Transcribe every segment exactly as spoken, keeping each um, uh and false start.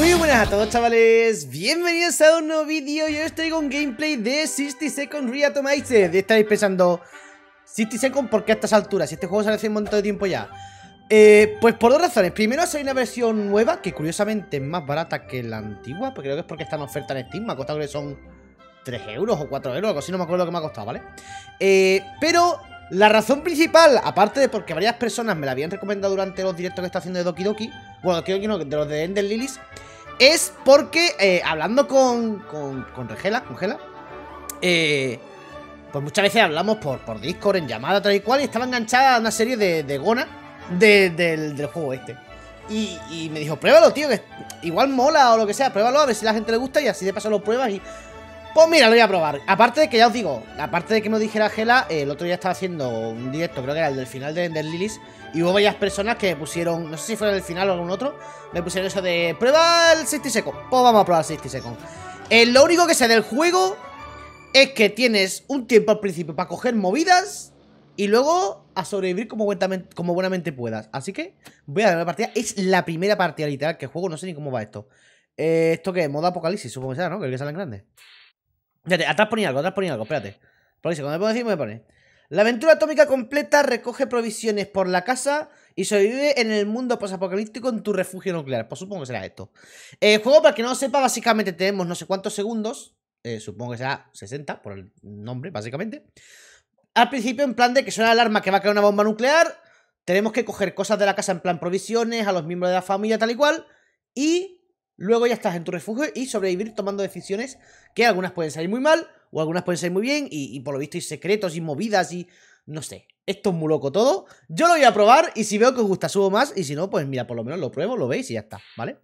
Muy buenas a todos, chavales, bienvenidos a un nuevo vídeo. Yo les traigo un gameplay de sixty seconds Reatomized. Estaréis pensando, sixty seconds, ¿por qué a estas alturas? Si este juego sale hace un montón de tiempo ya. Eh, pues por dos razones. Primero, hay una versión nueva que curiosamente es más barata que la antigua, porque creo que es porque está en oferta en Steam. Me ha costado, creo que son tres euros o cuatro euros, algo así, no me acuerdo lo que me ha costado, ¿vale? Eh, pero la razón principal, aparte de porque varias personas me la habían recomendado durante los directos que está haciendo de Doki Doki, bueno, Doki Doki no, de los de Ender Lilies, es porque eh, hablando con, con, con Regela, con Gela, eh, pues muchas veces hablamos por, por Discord, en llamada, tal y cual, y estaba enganchada a una serie de, de gonas de, del, del juego este. Y, y me dijo, pruébalo, tío, que igual mola o lo que sea, pruébalo, a ver si a la gente le gusta y así de paso lo pruebas y... Pues mira, lo voy a probar. Aparte de que ya os digo, aparte de que me lo dijera Gela, eh, el otro día estaba haciendo un directo, creo que era el del final de Ender Lilies, y hubo varias personas que pusieron, no sé si fuera del final o algún otro, me pusieron eso de prueba el sixty seconds. Pues vamos a probar el sixty seconds. Eh, lo único que sé del juego es que tienes un tiempo al principio para coger movidas y luego a sobrevivir como, como buenamente puedas. Así que voy a dar una partida. Es la primera partida literal que juego, no sé ni cómo va esto. Eh, ¿Esto qué? Modo apocalipsis, supongo que será, ¿no? Creo que salen grandes. Espérate, atrás ponía algo, atrás ponía algo, espérate. Por eso, cuando me pongo encima me pone: la aventura atómica completa, recoge provisiones por la casa y sobrevive en el mundo posapocalíptico en tu refugio nuclear. Pues supongo que será esto. El juego, para que no lo sepa, básicamente tenemos no sé cuántos segundos, eh, supongo que será sesenta por el nombre, básicamente. Al principio, en plan de que suena la alarma que va a caer una bomba nuclear, tenemos que coger cosas de la casa, en plan provisiones, a los miembros de la familia, tal y cual, y... luego ya estás en tu refugio y sobrevivir tomando decisiones que algunas pueden salir muy mal o algunas pueden salir muy bien y, y por lo visto hay secretos y movidas y no sé. Esto es muy loco todo. Yo lo voy a probar y si veo que os gusta subo más y si no, pues mira, por lo menos lo pruebo, lo veis y ya está, ¿vale?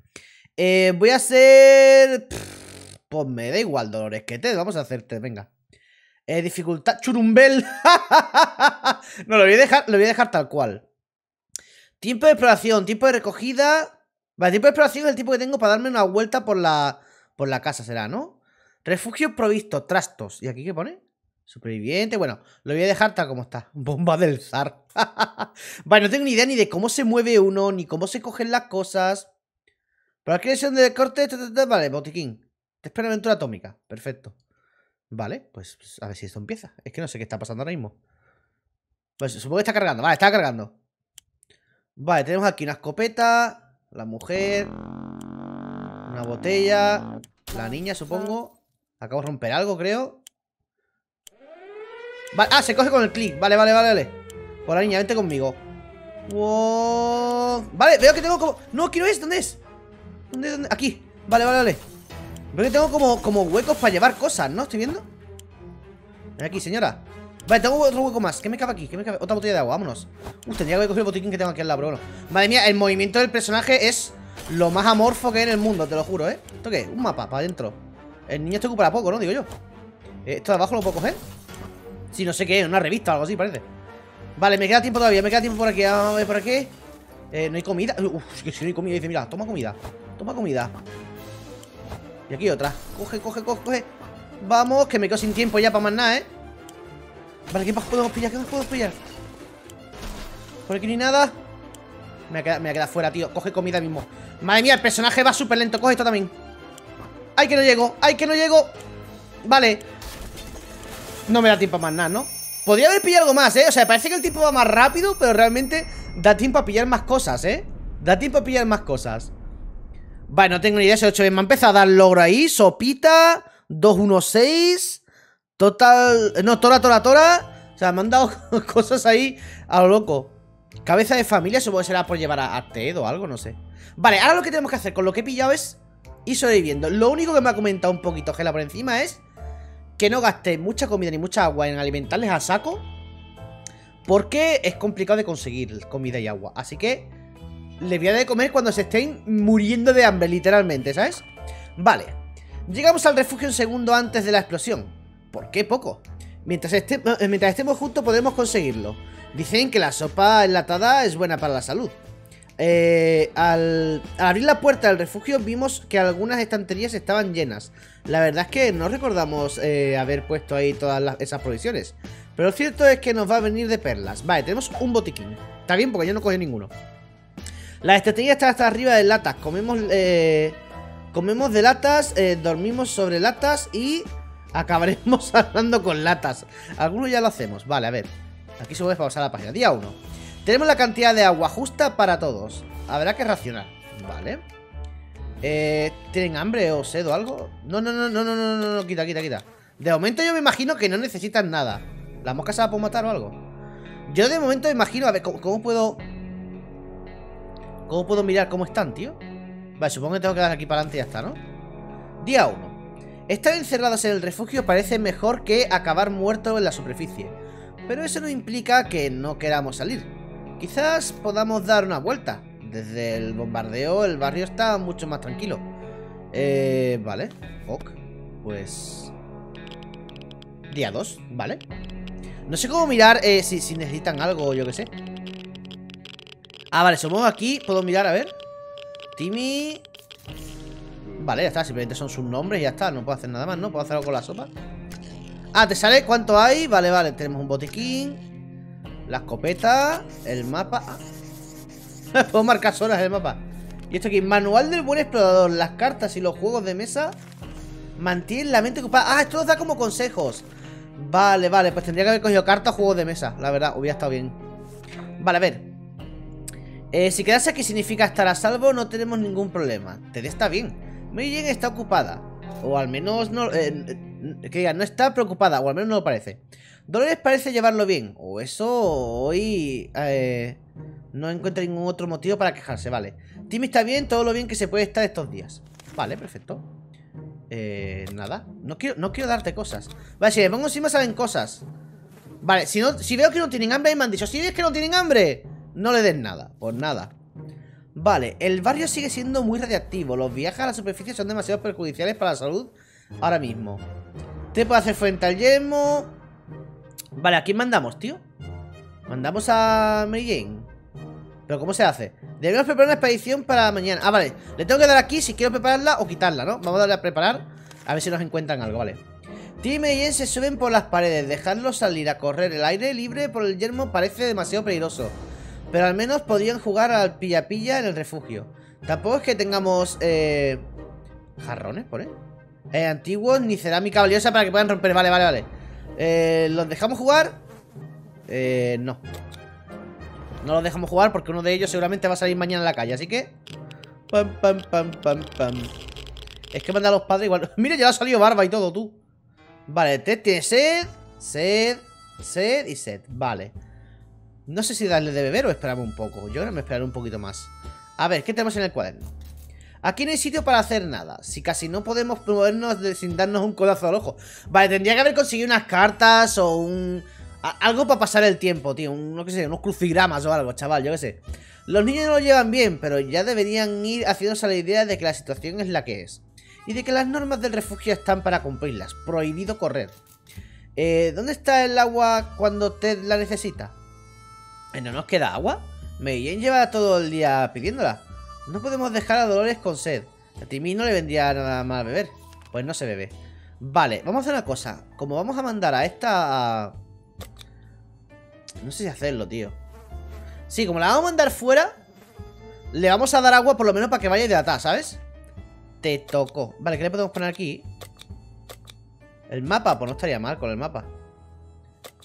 Eh, voy a hacer... Pff, pues me da igual, Dolores, que te vamos a hacerte, venga. Eh, dificultad... ¡Churumbel! No, lo voy a dejar, lo voy a dejar tal cual. Tiempo de exploración, tiempo de recogida... Vale, tiempo de exploración es el tiempo que tengo para darme una vuelta por la por la casa, será, ¿no? Refugio provisto, trastos. ¿Y aquí qué pone? Superviviente. Bueno, lo voy a dejar tal como está. Bomba del zar. Vale, no tengo ni idea ni de cómo se mueve uno, ni cómo se cogen las cosas. Pero aquí son de corte... Ta, ta, ta, vale, botiquín. Te espera aventura atómica. Perfecto. Vale, pues a ver si esto empieza. Es que no sé qué está pasando ahora mismo. Pues supongo que está cargando. Vale, está cargando. Vale, tenemos aquí una escopeta... la mujer, una botella, la niña, supongo. Acabo de romper algo, creo. Vale, ah, se coge con el clic. Vale, vale, vale, vale. Por la niña, vente conmigo. Wow. Vale, veo que tengo como... No, aquí no es, ¿dónde es? ¿Dónde, dónde? Aquí, vale, vale, vale. Veo que tengo como, como huecos para llevar cosas, ¿no? ¿Estoy viendo? Ven aquí, señora. Vale, tengo otro hueco más. ¿Qué me cabe aquí? ¿Qué me cabe? Otra botella de agua, vámonos. Uf, tendría que haber cogido el botiquín que tengo aquí al lado, pero bueno. Madre mía, el movimiento del personaje es lo más amorfo que hay en el mundo, te lo juro, ¿eh? ¿Esto qué? Un mapa para adentro. El niño esto ocupará poco, ¿no? Digo yo. ¿Esto de abajo lo puedo coger? Sí, no sé qué es, una revista o algo así, parece. Vale, me queda tiempo todavía, me queda tiempo por aquí. A ver, por aquí. Eh, no hay comida. Uf, que si no hay comida, dice, mira, toma comida. Toma comida. Y aquí otra. Coge, coge, coge, coge. Vamos, que me quedo sin tiempo ya para más nada, ¿eh? Vale, ¿qué más podemos pillar? ¿Qué más podemos pillar? Por aquí ni nada. Me voy a quedar, me voy a quedar fuera, tío. Coge comida mismo. Madre mía, el personaje va súper lento. Coge esto también. ¡Ay, que no llego! ¡Ay, que no llego! Vale. No me da tiempo a más nada, ¿no? Podría haber pillado algo más, ¿eh? O sea, parece que el tiempo va más rápido, pero realmente da tiempo a pillar más cosas, ¿eh? Da tiempo a pillar más cosas. Vale, no tengo ni idea. Ese ocho me ha empezado a dar logro ahí. Sopita. dos uno seis. Total... No, tora, tora, tora. O sea, me han dado cosas ahí a lo loco. Cabeza de familia, supongo que será por llevar a, a Ted o algo, no sé. Vale, ahora lo que tenemos que hacer con lo que he pillado es ir sobreviviendo. Lo único que me ha comentado un poquito Gela por encima es que no gastéis mucha comida ni mucha agua en alimentarles a saco, porque es complicado de conseguir comida y agua. Así que les voy a dar de comer cuando se estén muriendo de hambre, literalmente, ¿sabes? Vale, llegamos al refugio un segundo antes de la explosión. ¿Por qué poco? Mientras, este, mientras estemos juntos podemos conseguirlo. Dicen que la sopa enlatada es buena para la salud. Eh, al, al abrir la puerta del refugio vimos que algunas estanterías estaban llenas. La verdad es que no recordamos eh, haber puesto ahí todas las, esas provisiones. Pero lo cierto es que nos va a venir de perlas. Vale, tenemos un botiquín. Está bien porque yo no cogí ninguno. Las estanterías están hasta arriba de latas. Comemos... Eh, Comemos de latas, eh, dormimos sobre latas y acabaremos hablando con latas. Algunos ya lo hacemos. Vale, a ver. Aquí se vuelve a pausar la página. Día uno. Tenemos la cantidad de agua justa para todos. Habrá que racionar. Vale. Eh, ¿Tienen hambre o sed o algo? No, no, no, no, no, no, no, no. Quita, quita, quita. De momento yo me imagino que no necesitan nada. ¿La mosca se la puedo matar o algo? Yo de momento imagino... A ver, ¿cómo, cómo puedo...? ¿Cómo puedo mirar cómo están, tío? Vale, supongo que tengo que dar aquí para adelante y ya está, ¿no? Día uno. Estar encerrados en el refugio parece mejor que acabar muerto en la superficie. Pero eso no implica que no queramos salir. Quizás podamos dar una vuelta. Desde el bombardeo el barrio está mucho más tranquilo. Eh, vale. Ok. Pues... Día dos, vale. No sé cómo mirar eh, si, si necesitan algo o yo qué sé. Ah, vale, somos aquí. Puedo mirar, a ver. Timmy... Vale, ya está, simplemente son sus nombres y ya está. No puedo hacer nada más, ¿no? ¿Puedo hacer algo con la sopa? Ah, ¿te sale cuánto hay? Vale, vale, tenemos un botiquín. La escopeta. El mapa. Ah. Puedo marcar zonas en el mapa. Y esto aquí, manual del buen explorador. Las cartas y los juegos de mesa mantienen la mente ocupada. Ah, esto nos da como consejos. Vale, vale, pues tendría que haber cogido cartas o juegos de mesa. La verdad, hubiera estado bien. Vale, a ver. Eh, si quedarse aquí significa estar a salvo. No tenemos ningún problema. Ted está bien. Mary Jane está ocupada, o al menos no, eh, que diga, no está preocupada, o al menos no lo parece. Dolores parece llevarlo bien, o eso, o hoy eh, no encuentra ningún otro motivo para quejarse, vale. Timmy está bien, todo lo bien que se puede estar estos días. Vale, perfecto. Eh, nada, no quiero, no quiero darte cosas. Vale, si le pongo encima saben cosas. Vale, si, no, si veo que no tienen hambre, me han dicho, si ves que no tienen hambre, no le des nada, pues nada. Vale, el barrio sigue siendo muy radiactivo. Los viajes a la superficie son demasiado perjudiciales para la salud ahora mismo. Te puedo hacer frente al yelmo. Vale, ¿a quién mandamos, tío? Mandamos a Mary Jane. ¿Pero cómo se hace? Debemos preparar una expedición para mañana. Ah, vale, le tengo que dar aquí si quiero prepararla o quitarla, ¿no? Vamos a darle a preparar. A ver si nos encuentran algo, vale. Tim y Mary Jane se suben por las paredes. Dejarlos salir a correr el aire libre por el yermo parece demasiado peligroso. Pero al menos podrían jugar al pilla-pilla en el refugio. Tampoco es que tengamos eh, jarrones, pone eh, antiguos ni cerámica valiosa para que puedan romper. Vale, vale, vale. eh, ¿Los dejamos jugar? Eh, no. No los dejamos jugar porque uno de ellos seguramente va a salir mañana a la calle. Así que pam, pam, pam, pam, pam. Es que manda a los padres igual. Mira, ya ha salido barba y todo, tú. Vale, Ted tiene sed. Sed, sed y sed, vale. No sé si darle de beber o esperamos un poco. Yo creo que me esperaré un poquito más. A ver, ¿qué tenemos en el cuaderno? Aquí no hay sitio para hacer nada. Si casi no podemos movernos sin darnos un codazo al ojo. Vale, tendría que haber conseguido unas cartas o un... algo para pasar el tiempo, tío. Un, no que sé, unos crucigramas o algo, chaval, yo qué sé. Los niños no lo llevan bien, pero ya deberían ir haciéndose la idea de que la situación es la que es. Y de que las normas del refugio están para cumplirlas. Prohibido correr. Eh, ¿dónde está el agua cuando Ted la necesita? ¿No nos queda agua? Mary Jane lleva todo el día pidiéndola. No podemos dejar a Dolores con sed. A Timmy no le vendría nada mal beber. Pues no se bebe. Vale, vamos a hacer una cosa. Como vamos a mandar a esta... No sé si hacerlo, tío. Sí, como la vamos a mandar fuera, le vamos a dar agua por lo menos para que vaya hidratada, ¿sabes? Te tocó. Vale, ¿qué le podemos poner aquí? El mapa, pues no estaría mal con el mapa.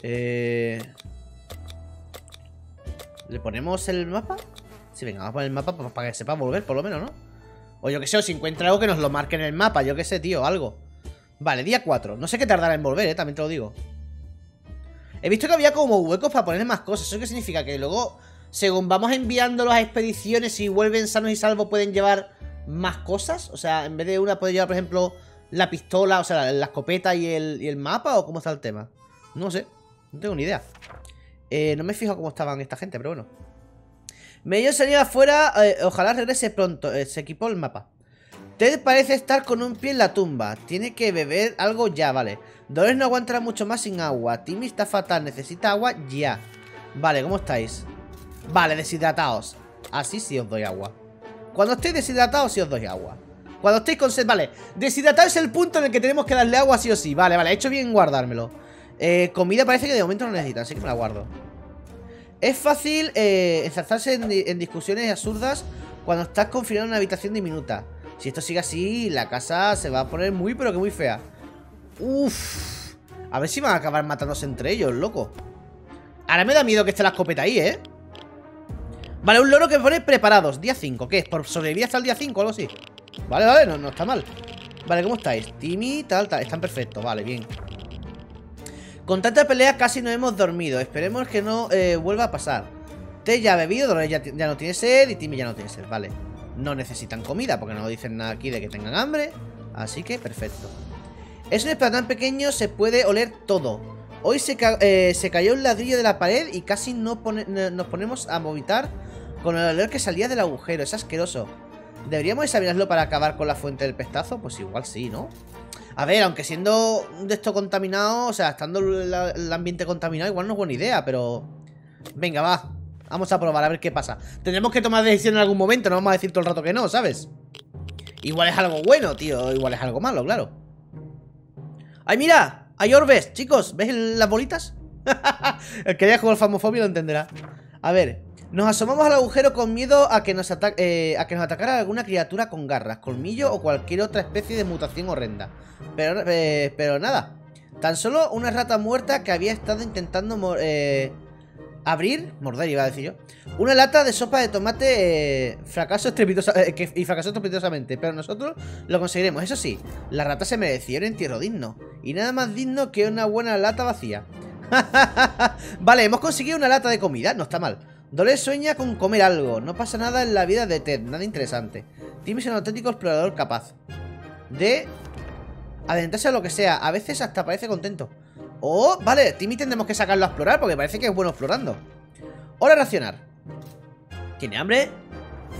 Eh... ¿Le ponemos el mapa? Sí, venga, vamos a poner el mapa para que sepa volver, por lo menos, ¿no? O yo que sé, o si encuentra algo que nos lo marque en el mapa. Yo que sé, tío, algo. Vale, día cuatro. No sé qué tardará en volver, eh, también te lo digo. He visto que había como huecos para poner más cosas. ¿Eso qué significa? Que luego, según vamos enviándolos a expediciones y vuelven sanos y salvos, pueden llevar más cosas. O sea, en vez de una puede llevar, por ejemplo, la pistola, o sea, la, la escopeta y el, y el mapa. ¿O cómo está el tema? No sé, no tengo ni idea. Eh, no me fijo cómo estaban esta gente, pero bueno. Medio salía afuera, eh, ojalá regrese pronto. eh, Se equipó el mapa. Ted parece estar con un pie en la tumba. Tiene que beber algo ya, vale. Dolores no aguantará mucho más sin agua. Timmy está fatal, necesita agua ya. Vale, ¿cómo estáis? Vale, deshidrataos. Así sí os doy agua. Cuando estéis deshidratados sí os doy agua. Cuando estéis con sed, vale. Deshidratado es el punto en el que tenemos que darle agua sí o sí. Vale, vale, he hecho bien guardármelo. Eh, comida parece que de momento no necesitan, así que me la guardo. Es fácil eh, enzarzarse en, en discusiones absurdas cuando estás confinado en una habitación diminuta. Si esto sigue así, la casa se va a poner muy, pero que muy fea. Uff. A ver si van a acabar matándose entre ellos, loco. Ahora me da miedo que esté la escopeta ahí, ¿eh? Vale, un loro que pone preparados. Día cinco, ¿qué es? ¿Por sobrevivir hasta el día cinco o algo así? Vale, vale, no, no está mal. Vale, ¿cómo estáis? Timmy, tal, tal. Están perfectos, vale, bien. Con tanta pelea casi no hemos dormido. Esperemos que no eh, vuelva a pasar. Té ya ha bebido, Dolores ya, ya no tiene sed y Timmy ya no tiene sed, vale. No necesitan comida porque no dicen nada aquí de que tengan hambre. Así que, perfecto. Es un espacio tan pequeño, se puede oler todo. Hoy se, ca eh, se cayó un ladrillo de la pared y casi no pone nos ponemos a vomitar con el olor que salía del agujero. Es asqueroso. ¿Deberíamos examinarlo para acabar con la fuente del pestazo? Pues igual sí, ¿no? A ver, aunque siendo de esto contaminado, o sea, estando la, el ambiente contaminado, igual no es buena idea, pero... Venga, va. Vamos a probar, a ver qué pasa. Tendremos que tomar decisión en algún momento, no vamos a decir todo el rato que no, ¿sabes? Igual es algo bueno, tío, igual es algo malo, claro. ¡Ay, mira! ¡Hay orbes, chicos! ¿Ves las bolitas? El que haya jugado al Famofobia lo entenderá. A ver... Nos asomamos al agujero con miedo a que nos ata eh, a que nos atacara alguna criatura con garras, colmillo o cualquier otra especie de mutación horrenda. Pero, eh, pero nada, tan solo una rata muerta que había estado intentando mor eh, abrir, morder iba a decir yo, una lata de sopa de tomate eh, fracaso estrepitosa eh, que, y fracasó estrepitosamente, pero nosotros lo conseguiremos. Eso sí, la rata se mereció un entierro digno y nada más digno que una buena lata vacía. Vale, hemos conseguido una lata de comida, no está mal. Dolores sueña con comer algo. No pasa nada en la vida de Ted, nada interesante. Tim es un auténtico explorador capaz de adentrarse a lo que sea. A veces hasta parece contento. Oh, vale, Timmy tendremos que sacarlo a explorar porque parece que es bueno explorando. Hora de racionar. ¿Tiene hambre?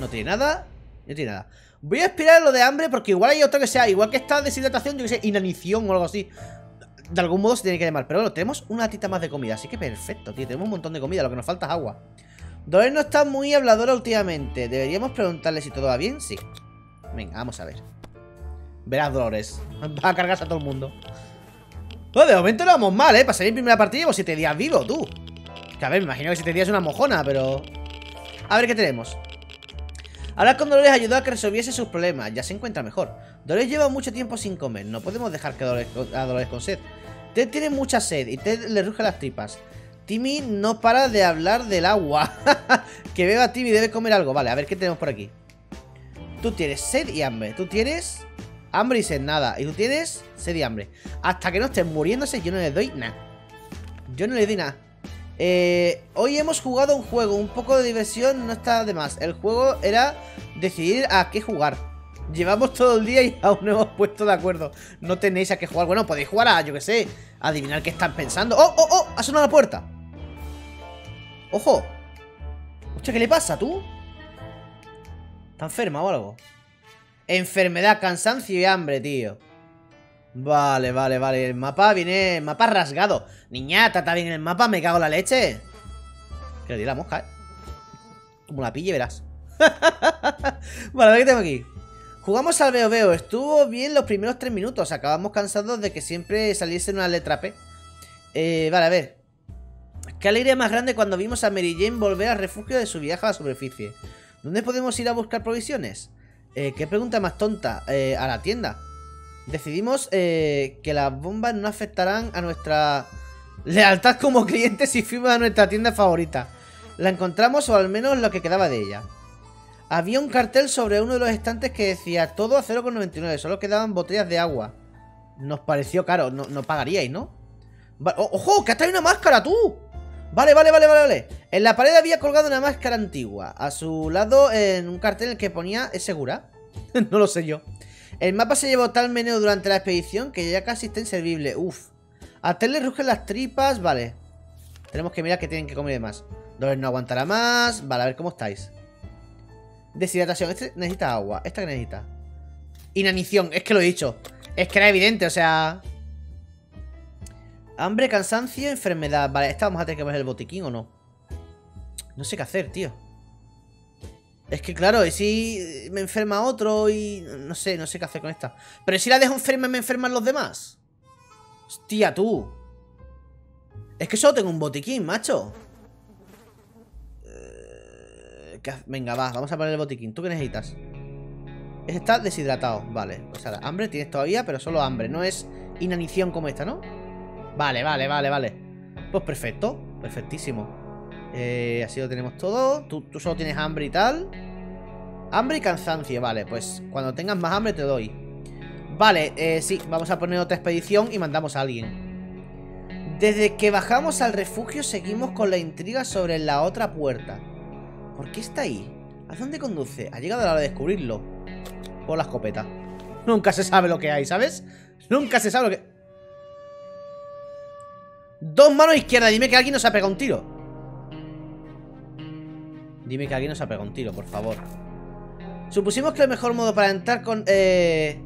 No tiene nada. No tiene nada. Voy a esperar lo de hambre porque igual hay otro que sea. Igual que esta deshidratación, yo que sé, inanición o algo así. De algún modo se tiene que llamar. Pero bueno, tenemos una latita más de comida. Así que perfecto, tío. Tenemos un montón de comida. Lo que nos falta es agua. Dolores no está muy habladora últimamente. Deberíamos preguntarle si todo va bien. Sí. Venga, vamos a ver. Verás, Dolores. Va a cargarse a todo el mundo. No, de momento no vamos mal, ¿eh? Para salir en primera partida llevo siete días vivo, tú. Que a ver, me imagino que siete días es una mojona, pero... A ver qué tenemos. Hablar con Dolores ayudó a que resolviese sus problemas. Ya se encuentra mejor. Dolores lleva mucho tiempo sin comer. No podemos dejar que Dolores, a Dolores con sed. Ted tiene mucha sed y Ted le ruge las tripas. Timmy no para de hablar del agua. Que beba Timmy, debe comer algo. Vale, a ver qué tenemos por aquí. Tú tienes sed y hambre. Tú tienes hambre y sed, nada. Y tú tienes sed y hambre. Hasta que no estén muriéndose, yo no les doy nada. Yo no les doy nada. Eh, hoy hemos jugado un juego. Un poco de diversión no está de más. El juego era decidir a qué jugar. Llevamos todo el día y aún no hemos puesto de acuerdo. No tenéis a qué jugar. Bueno, podéis jugar a, yo que sé, adivinar qué están pensando. ¡Oh, oh, oh! Ha sonado la puerta. ¡Ojo! Hostia, ¿qué le pasa, tú? ¿Está enferma o algo? Enfermedad, cansancio y hambre, tío. Vale, vale, vale. El mapa viene... El mapa rasgado. Niñata, está bien el mapa. Me cago en la leche. Que le di la mosca, ¿eh? Como la pille, verás. Vale, a ver qué tengo aquí. Jugamos al veo veo. Estuvo bien los primeros tres minutos. Acabamos cansados de que siempre saliese una letra P. Eh, vale, a ver. Qué alegría más grande cuando vimos a Mary Jane volver al refugio de su viaje a la superficie. ¿Dónde podemos ir a buscar provisiones? Eh, qué pregunta más tonta. Eh, a la tienda. Decidimos eh, que las bombas no afectarán a nuestra lealtad como clientes si fuimos a nuestra tienda favorita. La encontramos, o al menos lo que quedaba de ella. Había un cartel sobre uno de los estantes que decía todo a cero con noventa y nueve, solo quedaban botellas de agua. Nos pareció caro, no, no pagaríais, ¿no? Va o ¡Ojo! ¡Que has traído una máscara, tú! Vale, vale, vale, vale, vale. En la pared había colgado una máscara antigua. A su lado, en un cartel en el que ponía ¿es segura? No lo sé yo. El mapa se llevó tal meneo durante la expedición que ya casi está inservible. Uf. A Ted le rugen las tripas, vale. Tenemos que mirar que tienen que comer de más. Dolores no aguantará más. Vale, a ver cómo estáis. Deshidratación, este necesita agua. Esta que necesita inanición, es que lo he dicho. Es que era evidente, o sea. Hambre, cansancio, enfermedad. Vale, esta vamos a tener que ver el botiquín o no. No sé qué hacer, tío. Es que claro, y si me enferma otro y... No sé, no sé qué hacer con esta. Pero si la dejo enferma, me enferman los demás. Hostia, tú. Es que solo tengo un botiquín, macho. Venga, va, vamos a poner el botiquín. ¿Tú qué necesitas? Está deshidratado, vale. O sea, hambre tienes todavía, pero solo hambre. No es inanición como esta, ¿no? Vale, vale, vale, vale. Pues perfecto, perfectísimo. eh, Así lo tenemos todo. Tú, tú solo tienes hambre y tal. Hambre y cansancio, vale. Pues cuando tengas más hambre te doy. Vale, eh, sí, vamos a poner otra expedición y mandamos a alguien. Desde que bajamos al refugio seguimos con la intriga sobre la otra puerta. ¿Por qué está ahí? ¿A dónde conduce? Ha llegado la hora de descubrirlo. Por la escopeta. Nunca se sabe lo que hay, ¿sabes? Nunca se sabe lo que... Dos manos izquierdas. Dime que alguien nos ha pegado un tiro. Dime que alguien nos ha pegado un tiro, por favor. Supusimos que el mejor modo para entrar con... Eh...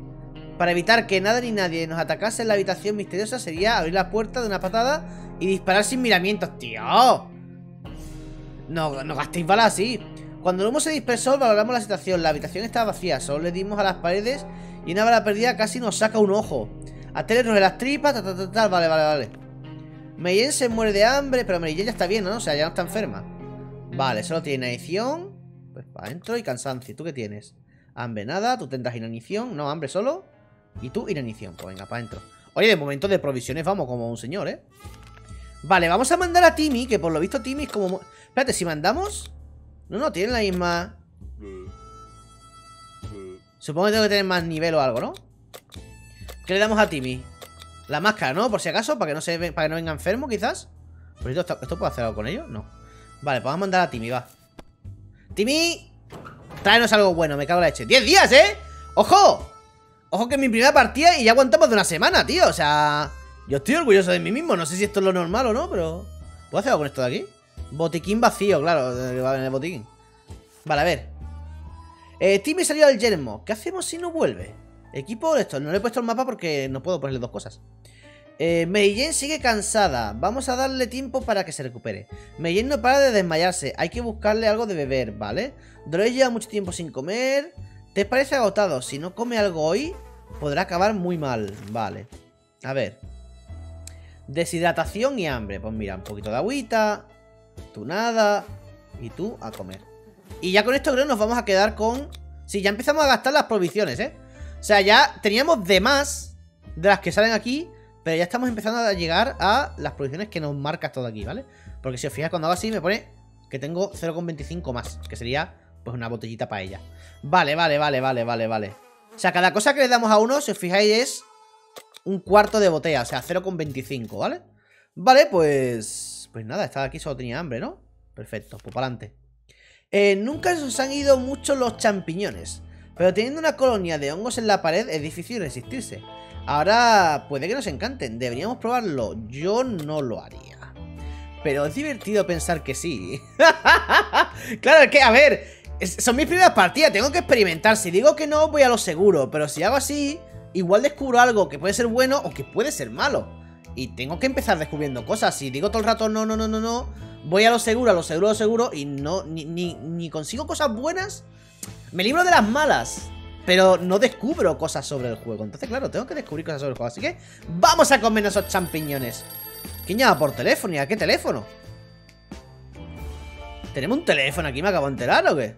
Para evitar que nada ni nadie nos atacase en la habitación misteriosa sería abrir la puerta de una patada y disparar sin miramientos, tío. No, no gastéis balas así. Cuando el humo se dispersó, valoramos la situación. La habitación estaba vacía, solo le dimos a las paredes y una bala perdida casi nos saca un ojo. A Teles roge las tripas, tal, tal, tal, tal. Vale, vale, vale. Meyen se muere de hambre, pero Meyen ya está bien, ¿no? O sea, ya no está enferma. Vale, solo tiene inanición. Pues para adentro y cansancio. ¿Tú qué tienes? Hambre nada, tú tendrás inanición. No, hambre solo. Y tú inanición. Pues venga, para adentro. Oye, de momento de provisiones vamos como un señor, ¿eh? Vale, vamos a mandar a Timmy, que por lo visto Timmy es como... Espérate, si mandamos... No, no, tienen la misma... Supongo que tengo que tener más nivel o algo, ¿no? ¿Qué le damos a Timmy? La máscara, ¿no? Por si acaso, para que no se ve, para que no venga enfermo, quizás. ¿Por esto, esto, ¿esto puedo hacer algo con ello? No. Vale, pues vamos a mandar a Timmy, va. Timmy, tráenos algo bueno, me cago en la leche. ¡diez días, eh! ¡Ojo! Ojo que es mi primera partida y ya aguantamos de una semana, tío. O sea, yo estoy orgulloso de mí mismo. No sé si esto es lo normal o no, pero... ¿Puedo hacer algo con esto de aquí? Botiquín vacío, claro, va a venir el botiquín. Vale, a ver. eh, Timmy salió al yermo. ¿Qué hacemos si no vuelve? Equipo, esto, no le he puesto el mapa porque no puedo ponerle dos cosas. eh, Mary Jane sigue cansada. Vamos a darle tiempo para que se recupere. Mary Jane no para de desmayarse. Hay que buscarle algo de beber, ¿vale? Dolores lleva mucho tiempo sin comer. Te parece agotado, si no come algo hoy podrá acabar muy mal. Vale, a ver. Deshidratación y hambre. Pues mira, un poquito de agüita. Tú nada. Y tú a comer. Y ya con esto creo nos vamos a quedar con... Sí, ya empezamos a gastar las provisiones, ¿eh? O sea, ya teníamos de más de las que salen aquí, pero ya estamos empezando a llegar a las provisiones que nos marcas todo aquí, ¿vale? Porque si os fijáis, cuando hago así me pone que tengo cero coma veinticinco más, que sería pues una botellita para ella. Vale, vale, vale, vale, vale, vale. O sea, cada cosa que le damos a uno, si os fijáis, es un cuarto de botella, o sea, cero coma veinticinco, ¿vale? Vale, pues... Pues nada, estaba aquí, solo tenía hambre, ¿no? Perfecto, pues para adelante. Eh, nunca nos han ido mucho los champiñones, pero teniendo una colonia de hongos en la pared es difícil resistirse. Ahora puede que nos encanten, deberíamos probarlo. Yo no lo haría, pero es divertido pensar que sí. Claro, es que, a ver, son mis primeras partidas, tengo que experimentar. Si digo que no, voy a lo seguro, pero si hago así, igual descubro algo que puede ser bueno o que puede ser malo. Y tengo que empezar descubriendo cosas. Si digo todo el rato no, no, no, no, no, voy a lo seguro, a lo seguro, a lo seguro, y no, ni, ni, ni consigo cosas buenas. Me libro de las malas, pero no descubro cosas sobre el juego. Entonces, claro, tengo que descubrir cosas sobre el juego. Así que vamos a comer esos champiñones. ¿Quién llama por teléfono? ¿Y a qué teléfono? ¿Tenemos un teléfono aquí? ¿Me acabo de enterar o qué?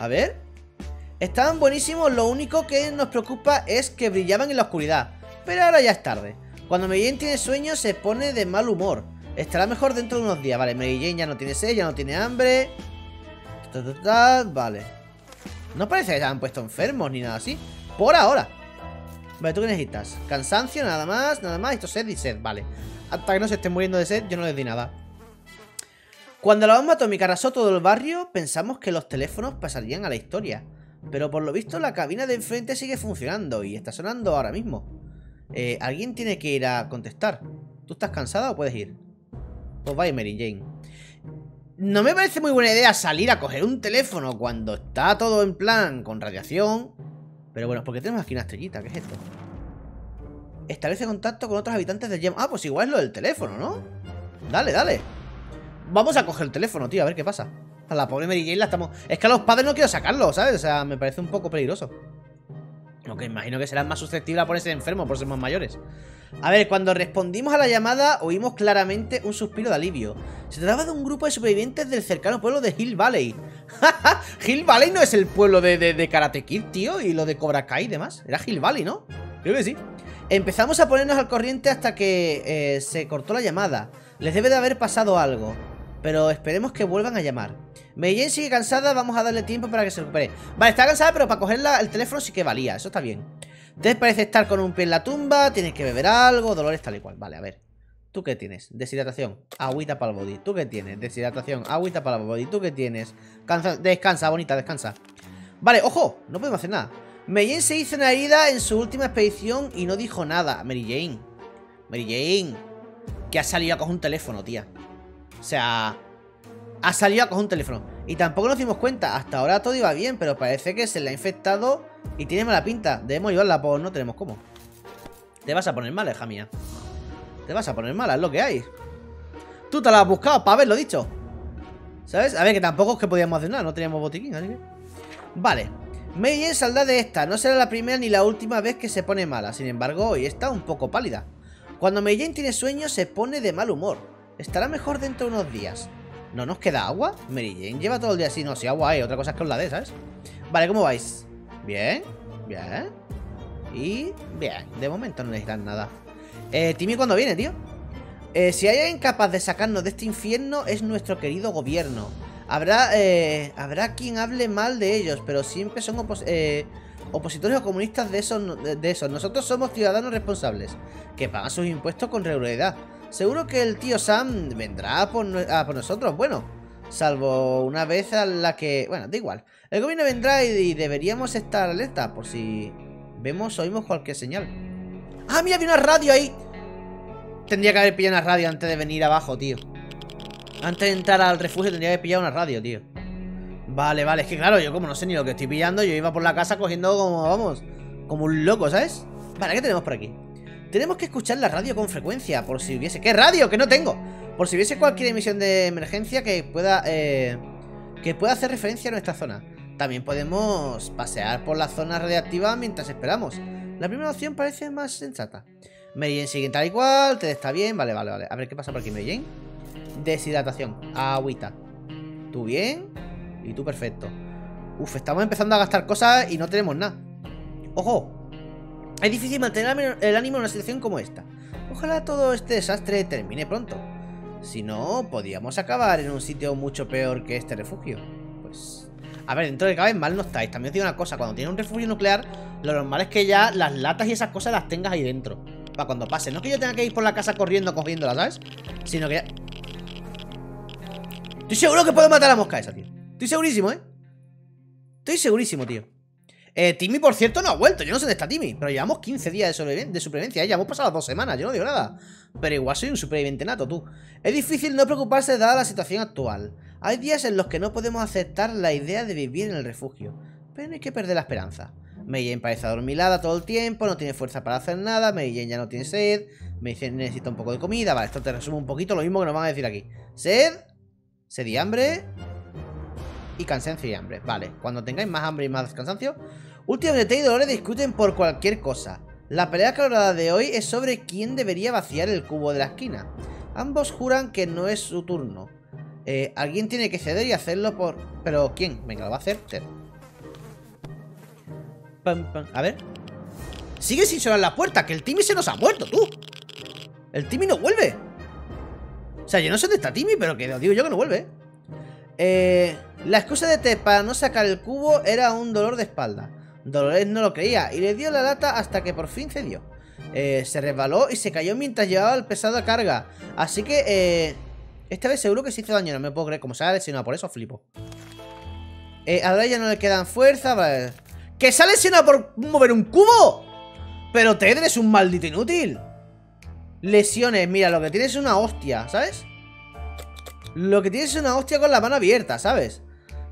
A ver. Estaban buenísimos, lo único que nos preocupa es que brillaban en la oscuridad. Pero ahora ya es tarde. Cuando Mary Jane tiene sueño se pone de mal humor. Estará mejor dentro de unos días. Vale, Mary Jane ya no tiene sed, ya no tiene hambre. Vale. No parece que se han puesto enfermos ni nada así. Por ahora. Vale, ¿tú qué necesitas? Cansancio, nada más, nada más. Esto sed y sed, vale. Hasta que no se estén muriendo de sed, yo no les di nada. Cuando la bomba atómica arrasó todo el barrio, pensamos que los teléfonos pasarían a la historia. Pero por lo visto la cabina de enfrente sigue funcionando y está sonando ahora mismo. eh, Alguien tiene que ir a contestar. ¿Tú estás cansada o puedes ir? Pues vaya, Mary Jane. No me parece muy buena idea salir a coger un teléfono cuando está todo en plan con radiación. Pero bueno, porque tenemos aquí una estrellita. ¿Qué es esto? Establece contacto con otros habitantes del gem. Ah, pues igual es lo del teléfono, ¿no? Dale, dale. Vamos a coger el teléfono, tío, a ver qué pasa. A la pobre Mary Jane la estamos... Es que a los padres no quiero sacarlo, ¿sabes? O sea, me parece un poco peligroso. Aunque imagino que serán más susceptibles a ponerse enfermos por ser más mayores. A ver, cuando respondimos a la llamada oímos claramente un suspiro de alivio. Se trataba de un grupo de supervivientes del cercano pueblo de Hill Valley. Hill Valley no es el pueblo de, de, de Karate Kid, tío. Y lo de Cobra Kai y demás. Era Hill Valley, ¿no? Creo que sí. Empezamos a ponernos al corriente hasta que eh, se cortó la llamada. Les debe de haber pasado algo, pero esperemos que vuelvan a llamar. Meijin sigue cansada, vamos a darle tiempo para que se recupere. Vale, está cansada, pero para coger el teléfono sí que valía, eso está bien. Entonces parece estar con un pie en la tumba, tienes que beber algo, dolores tal y cual. Vale, a ver. ¿Tú qué tienes? Deshidratación, agüita para el body. ¿Tú qué tienes? Deshidratación, agüita para el body. ¿Tú qué tienes? Cansa, descansa, bonita, descansa. Vale, ojo, no podemos hacer nada. Meijin se hizo una herida en su última expedición y no dijo nada. Mary Jane. Mary Jane. Que ha salido a coger un teléfono, tía. O sea, ha salido a coger un teléfono. Y tampoco nos dimos cuenta. Hasta ahora todo iba bien, pero parece que se le ha infectado y tiene mala pinta. Debemos llevarla, pues no tenemos cómo. Te vas a poner mala, hija mía. Te vas a poner mala, es lo que hay. Tú te la has buscado para haberlo dicho, ¿sabes? A ver, que tampoco es que podíamos hacer nada. No teníamos botiquín, así que... Vale. Meijin saldrá de esta. No será la primera ni la última vez que se pone mala. Sin embargo, hoy está un poco pálida. Cuando Meijin tiene sueño, se pone de mal humor. Estará mejor dentro de unos días. ¿No nos queda agua? Meijin lleva todo el día así. No, si agua hay, otra cosa es que os la dé, ¿sabes? Vale, ¿cómo vais? Bien, bien. Y bien, de momento no necesitan nada. Eh, Timmy, ¿cuándo viene, tío? Eh, si hay alguien capaz de sacarnos de este infierno, es nuestro querido gobierno. Habrá, eh, habrá quien hable mal de ellos, pero siempre son opos eh, opositores o comunistas de esos, de, de esos. Nosotros somos ciudadanos responsables, que pagan sus impuestos con regularidad. Seguro que el tío Sam vendrá a por, no a por nosotros, bueno, salvo una vez a la que... Bueno, da igual. El gobierno vendrá y, y deberíamos estar alerta por si vemos o oímos cualquier señal. ¡Ah, mira, había una radio ahí! Tendría que haber pillado una radio antes de venir abajo, tío. Antes de entrar al refugio tendría que pillar una radio, tío. Vale, vale, es que claro, yo como no sé ni lo que estoy pillando, yo iba por la casa cogiendo como, vamos, como un loco, ¿sabes? Vale, ¿qué tenemos por aquí? Tenemos que escuchar la radio con frecuencia, por si hubiese... ¿Qué radio? ¡Que no tengo! Por si hubiese cualquier emisión de emergencia que pueda, eh, que pueda hacer referencia a nuestra zona. También podemos pasear por la zona radiactiva mientras esperamos. La primera opción parece más sensata. Meijin sigue tal y cual, te está bien, vale, vale, vale. A ver, ¿qué pasa por aquí, Meijin? Deshidratación, agüita. Tú bien y tú perfecto. Uf, estamos empezando a gastar cosas y no tenemos nada. ¡Ojo! Es difícil mantener el ánimo en una situación como esta. Ojalá todo este desastre termine pronto. Si no, podíamos acabar en un sitio mucho peor que este refugio. Pues... A ver, dentro de cada vez mal no estáis. También os digo una cosa, cuando tienes un refugio nuclear, lo normal es que ya las latas y esas cosas las tengas ahí dentro, para cuando pase. No es que yo tenga que ir por la casa corriendo, cogiéndolas, ¿sabes? Sino que ya... Estoy seguro que puedo matar a la mosca esa, tío. Estoy segurísimo, ¿eh? Estoy segurísimo, tío. Eh, Timmy, por cierto, no ha vuelto. Yo no sé dónde está Timmy. Pero llevamos quince días de, de supervivencia, ¿eh? Ya hemos pasado dos semanas. Yo no digo nada. Pero igual soy un superviviente nato, tú. Es difícil no preocuparse dada la situación actual. Hay días en los que no podemos aceptar la idea de vivir en el refugio. Pero no hay que perder la esperanza. Meijin parece adormilada todo el tiempo. No tiene fuerza para hacer nada. Meijin ya no tiene sed. Meijin necesita un poco de comida. Vale, esto te resume un poquito lo mismo que nos van a decir aquí. Sed... Sed y hambre. Y cansancio y hambre. Vale, cuando tengáis más hambre y más cansancio. Últimamente Ted y Dolores discuten por cualquier cosa. La pelea calorada de hoy es sobre quién debería vaciar el cubo de la esquina. Ambos juran que no es su turno. eh, Alguien tiene que ceder y hacerlo por... ¿Pero quién? Venga, lo va a hacer Ted. Pam, pam. A ver. Sigue sin sonar la puerta, que el Timmy se nos ha muerto, tú. El Timmy no vuelve. O sea, yo no sé dónde está Timmy, pero que os digo yo que no vuelve. Eh, la excusa de Ted para no sacar el cubo era un dolor de espalda. Dolores no lo creía y le dio la lata hasta que por fin cedió. Eh, se resbaló y se cayó mientras llevaba el pesado a carga. Así que, eh, esta vez seguro que se hizo daño. No me puedo creer cómo se ha lesionado, por eso flipo. Eh, ahora ya no le quedan fuerza. Vale. ¡Que se ha lesionado por mover un cubo! Pero Ted, eres un maldito inútil. Lesiones, mira, lo que tienes es una hostia, ¿sabes? Lo que tienes es una hostia con la mano abierta, ¿sabes?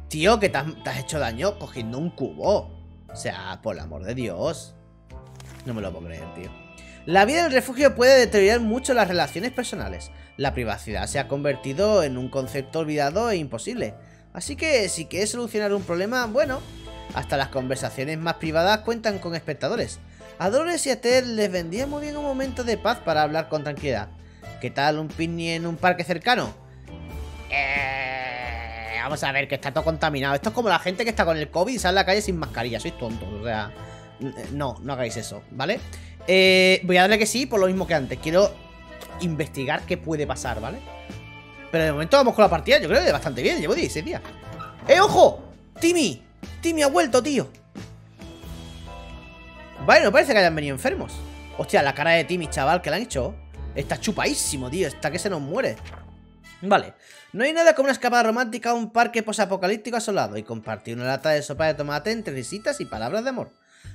Tío, que te has, te has hecho daño cogiendo un cubo. O sea, por el amor de Dios. No me lo puedo creer, tío. La vida en el refugio puede deteriorar mucho las relaciones personales. La privacidad se ha convertido en un concepto olvidado e imposible. Así que si quieres solucionar un problema, bueno, hasta las conversaciones más privadas cuentan con espectadores. A Dolores y a Ted les vendía muy bien un momento de paz para hablar con tranquilidad. ¿Qué tal un picnic en un parque cercano? Eh... eh, vamos a ver, que está todo contaminado. Esto es como la gente que está con el COVID y sale a la calle sin mascarilla. Sois tontos, o sea, no, no hagáis eso, ¿vale? Eh, voy a darle que sí por lo mismo que antes. Quiero investigar qué puede pasar, ¿vale? Pero de momento vamos con la partida. Yo creo que bastante bien, llevo dieciséis días. ¡Eh, ojo! ¡Timmy! ¡Timmy ha vuelto, tío! Vale, no parece que hayan venido enfermos. Hostia, la cara de Timmy, chaval, que le han hecho. Está chupadísimo, tío, está que se nos muere. Vale, no hay nada como una escapada romántica a un parque posapocalíptico asolado y compartir una lata de sopa de tomate entre risitas y palabras de amor.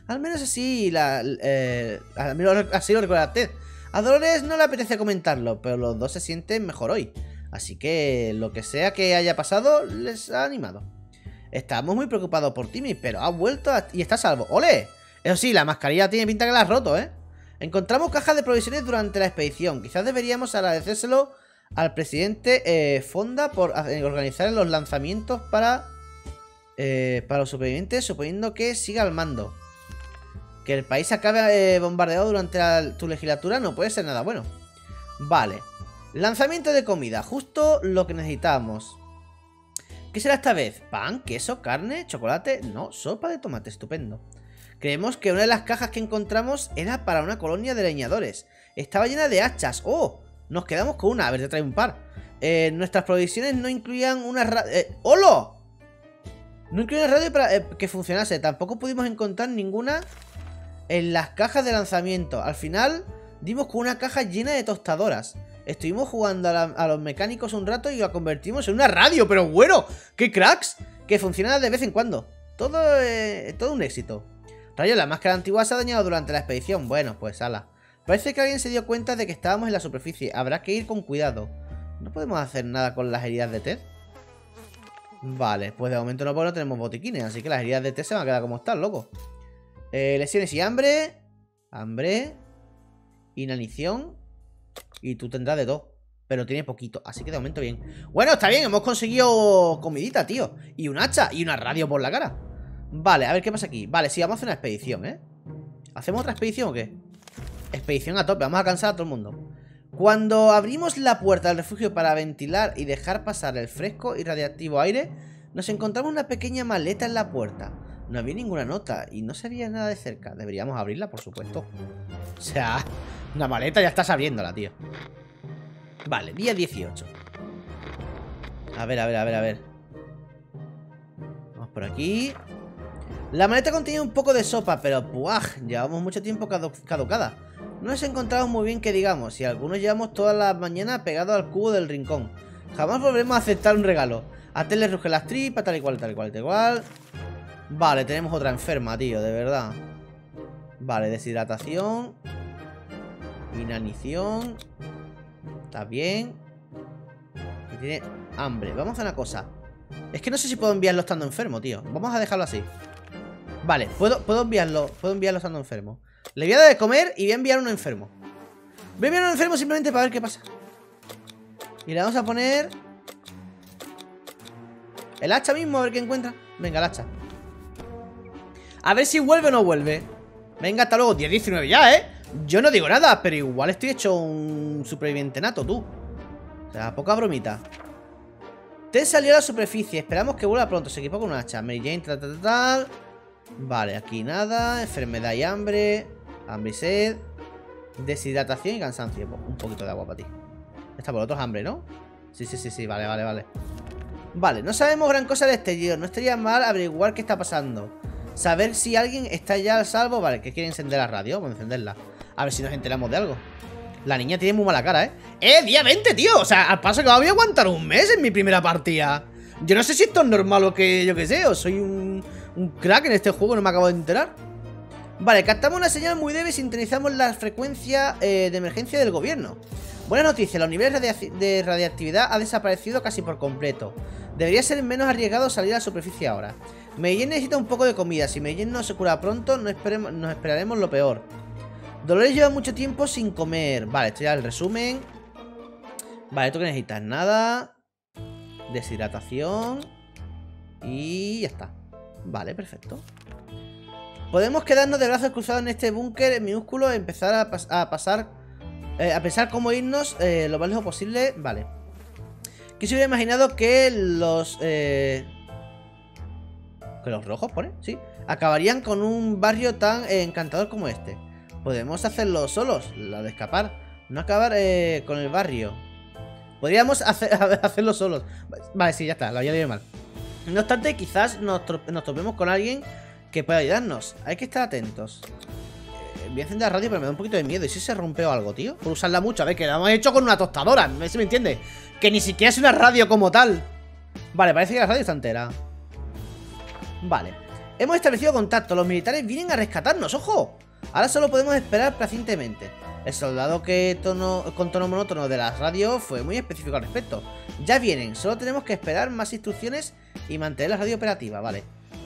Al menos así la, eh, al menos así lo recordaste. A Dolores no le apetece comentarlo, pero los dos se sienten mejor hoy, así que lo que sea que haya pasado les ha animado. Estamos muy preocupados por Timmy, pero ha vuelto a... y está a salvo. ¡Ole! Eso sí, la mascarilla tiene pinta que la has roto, ¿eh? Encontramos cajas de provisiones durante la expedición. Quizás deberíamos agradecérselo al presidente eh, Fonda por organizar los lanzamientos para, eh, para los supervivientes, suponiendo que siga al mando. Que el país acabe eh, bombardeado durante la, tu legislatura no puede ser nada bueno. Vale. Lanzamiento de comida, justo lo que necesitamos. ¿Qué será esta vez? ¿Pan, queso, carne, chocolate? No, sopa de tomate, estupendo. Creemos que una de las cajas que encontramos era para una colonia de leñadores. Estaba llena de hachas. ¡Oh! Nos quedamos con una. A ver, te trae un par. Eh, nuestras provisiones no incluían una radio... Eh, ¡Holo! No incluían radio para eh, que funcionase. Tampoco pudimos encontrar ninguna en las cajas de lanzamiento. Al final, dimos con una caja llena de tostadoras. Estuvimos jugando a, la, a los mecánicos un rato y la convertimos en una radio. ¡Pero bueno! ¡Qué cracks! Que funciona de vez en cuando. Todo, eh, todo un éxito. Rayo, la máscara antigua se ha dañado durante la expedición. Bueno, pues ala. Parece que alguien se dio cuenta de que estábamos en la superficie. Habrá que ir con cuidado. No podemos hacer nada con las heridas de Ted. Vale, pues de momento no, no tenemos botiquines, así que las heridas de Ted se van a quedar como están, loco. Eh, lesiones y hambre. Hambre. Inanición. Y tú tendrás de todo. Pero tiene poquito, así que de momento bien. Bueno, está bien, hemos conseguido comidita, tío. Y un hacha y una radio por la cara. Vale, a ver qué pasa aquí. Vale, sí, vamos a hacer una expedición, ¿eh? ¿Hacemos otra expedición o qué? Expedición a tope, vamos a cansar a todo el mundo. Cuando abrimos la puerta del refugio para ventilar y dejar pasar el fresco y radiactivo aire, nos encontramos una pequeña maleta en la puerta. No había ninguna nota y no se veía nada de cerca. Deberíamos abrirla, por supuesto. O sea, una maleta ya estás abriéndola, tío. Vale, día dieciocho. A ver, a ver, a ver, a ver. Vamos por aquí. La maleta contenía un poco de sopa, pero ¡buah! Llevamos mucho tiempo caducada. No nos encontramos muy bien que digamos, y algunos llevamos todas las mañanas pegados al cubo del rincón. Jamás volveremos a aceptar un regalo. A Ted le rugen las tripas, tal y cual, tal y cual, tal y cual. Vale, tenemos otra enferma, tío, de verdad. Vale, deshidratación. Inanición. Está bien. Y tiene hambre. Vamos a hacer una cosa. Es que no sé si puedo enviarlo estando enfermo, tío. Vamos a dejarlo así. Vale, puedo, puedo enviarlo. Puedo enviarlo estando enfermo. Le voy a dar de comer y voy a enviar a uno enfermo. Voy a enviar a uno enfermo simplemente para ver qué pasa. Y le vamos a poner el hacha mismo, a ver qué encuentra. Venga, el hacha. A ver si vuelve o no vuelve. Venga, hasta luego. diez diecinueve ya, ¿eh? Yo no digo nada, pero igual estoy hecho un superviviente nato, tú. O sea, poca bromita. Ted salió a la superficie. Esperamos que vuelva pronto. Se equipó con un hacha. Mary Jane, tal, tal, tal. Vale, aquí nada. Enfermedad y hambre. Hambre y sed. Deshidratación y cansancio. Un poquito de agua para ti. Está por otros hambre, ¿no? Sí, sí, sí, sí. Vale, vale, vale. Vale, no sabemos gran cosa de este lío. No estaría mal averiguar qué está pasando. Saber si alguien está ya al salvo. Vale, que quiere encender la radio. Vamos a encenderla. A ver si nos enteramos de algo. La niña tiene muy mala cara, ¿eh? ¡Eh, día veinte, tío! O sea, al paso que voy a aguantar un mes en mi primera partida. Yo no sé si esto es normal o que yo qué sé. O soy un... un crack en este juego, no me acabo de enterar. Vale, captamos una señal muy débil y sintonizamos la frecuencia eh, de emergencia del gobierno. Buena noticia, los niveles de radiactividad ha desaparecido casi por completo. Debería ser menos arriesgado salir a la superficie ahora. Medellín necesita un poco de comida. Si Medellín no se cura pronto, no esperemos, nos esperaremos lo peor. Dolores lleva mucho tiempo sin comer. Vale, esto ya es el resumen. Vale, tú que necesitas nada. Deshidratación. Y ya está. Vale, perfecto. Podemos quedarnos de brazos cruzados en este búnker minúsculo. Empezar a, pas a pasar eh, a pensar cómo irnos eh, lo más lejos posible. Vale. ¿Quién se hubiera imaginado que los... Eh... que los rojos, pone, sí, acabarían con un barrio tan eh, encantador como este? Podemos hacerlo solos, la de escapar. No acabar eh, con el barrio. Podríamos hacer, hacerlo solos. Vale, sí, ya está, lo había leído mal. No obstante, quizás nos, nos topemos con alguien que pueda ayudarnos. Hay que estar atentos. eh, Voy a encender la radio, pero me da un poquito de miedo. ¿Y si se rompió algo, tío? Por usarla mucho. A ver, que la hemos hecho con una tostadora, ¿me entiendes? Que ni siquiera es una radio como tal. Vale, parece que la radio está entera. Vale, hemos establecido contacto. Los militares vienen a rescatarnos, ojo. Ahora solo podemos esperar pacientemente. El soldado que tono, con tono monótono de las radios fue muy específico al respecto. Ya vienen, solo tenemos que esperar más instrucciones y mantener la radio operativa. Vale,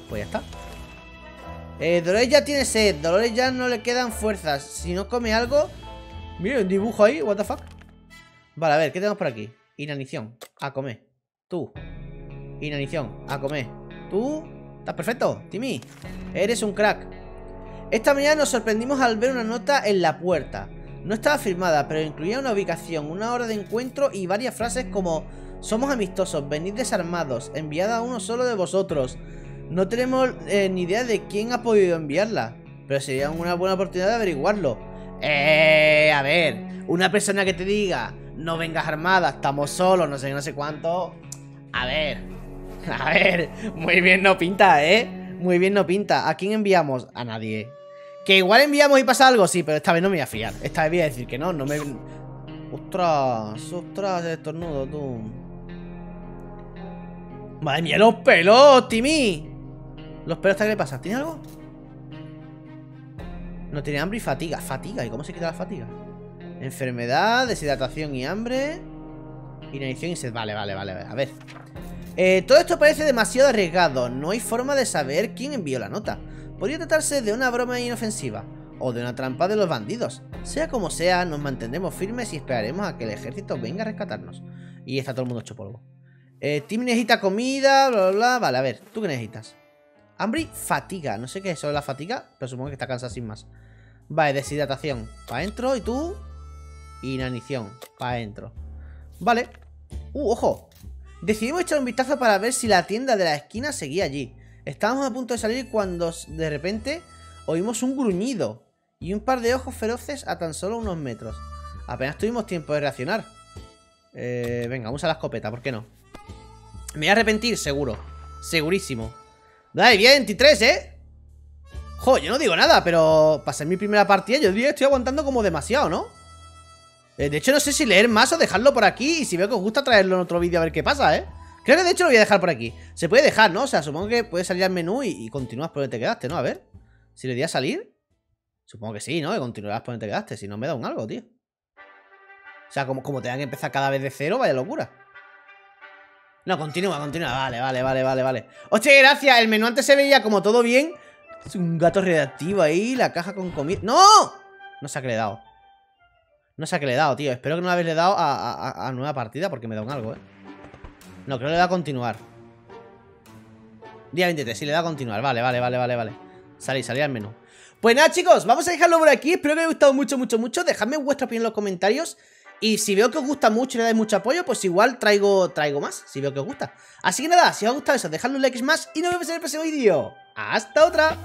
pues ya está. eh, Dolores ya tiene sed. Dolores ya no le quedan fuerzas. Si no come algo... Mira, un dibujo ahí, what the fuck. Vale, a ver, ¿qué tenemos por aquí? Inanición, a comer. Tú. Inanición, a comer. Tú... Está perfecto, Timmy. Eres un crack. Esta mañana nos sorprendimos al ver una nota en la puerta. No estaba firmada, pero incluía una ubicación, una hora de encuentro y varias frases como: somos amistosos, venid desarmados, enviada a uno solo de vosotros. No tenemos eh, ni idea de quién ha podido enviarla, pero sería una buena oportunidad de averiguarlo. Eh, a ver, una persona que te diga: no vengas armada, estamos solos, no sé, no sé cuánto. A ver... A ver, muy bien no pinta, ¿eh? Muy bien no pinta. ¿A quién enviamos? A nadie. Que igual enviamos y pasa algo, sí, pero esta vez no me voy a fiar. Esta vez voy a decir que no, no me... Ostras, ostras, estornudo, tú. Madre mía, los pelos, Timmy. ¿Los pelos hasta qué le pasa? ¿Tiene algo? No tiene hambre y fatiga. Fatiga, ¿y cómo se quita la fatiga? Enfermedad, deshidratación y hambre. Inanición y sed. Vale, vale, vale, a ver. Eh, todo esto parece demasiado arriesgado. No hay forma de saber quién envió la nota. Podría tratarse de una broma inofensiva o de una trampa de los bandidos. Sea como sea, nos mantendremos firmes y esperaremos a que el ejército venga a rescatarnos. Y está todo el mundo hecho polvo. eh, Tim necesita comida, bla, bla, bla. Vale, a ver, ¿tú qué necesitas? Hambre y fatiga, no sé qué es eso de la fatiga, pero supongo que está cansada sin más. Vale, deshidratación, para adentro. ¿Y tú? Inanición, para adentro. Vale. Uh, ojo. Decidimos echar un vistazo para ver si la tienda de la esquina seguía allí. Estábamos a punto de salir cuando de repente oímos un gruñido y un par de ojos feroces a tan solo unos metros. Apenas tuvimos tiempo de reaccionar. eh, Venga, vamos a la escopeta, ¿por qué no? Me voy a arrepentir, seguro. Segurísimo. Dale, día veintitrés, ¿eh? Jo, yo no digo nada, pero para ser mi primera partida yo diría que estoy aguantando como demasiado, ¿no? De hecho, no sé si leer más o dejarlo por aquí. Y si veo que os gusta, traerlo en otro vídeo a ver qué pasa, ¿eh? Creo que de hecho lo voy a dejar por aquí. Se puede dejar, ¿no? O sea, supongo que puedes salir al menú y, y continúas por donde te quedaste, ¿no? A ver. Si le di a salir. Supongo que sí, ¿no? Que continuarás por donde te quedaste. Si no, me da un algo, tío. O sea, como, como te dan que empezar cada vez de cero, vaya locura. No, continúa, continúa. Vale, vale, vale, vale, vale. Hostia, gracias. El menú antes se veía como todo bien. Es un gato reactivo ahí. La caja con comida. ¡No! No se ha creado. No sé a qué le he dado, tío. Espero que no le habéis dado a, a, a nueva partida, porque me da un algo, ¿eh? No, creo que le da a continuar. Día veintitrés, sí, le da a continuar. Vale, vale, vale, vale, vale. Salí, salí al menú. Pues nada, chicos, vamos a dejarlo por aquí. Espero que os haya gustado mucho, mucho, mucho. Dejadme vuestra opinión en los comentarios. Y si veo que os gusta mucho y le dais mucho apoyo, pues igual traigo, traigo más, si veo que os gusta. Así que nada, si os ha gustado eso, dejadle un like más y nos vemos en el próximo vídeo. ¡Hasta otra!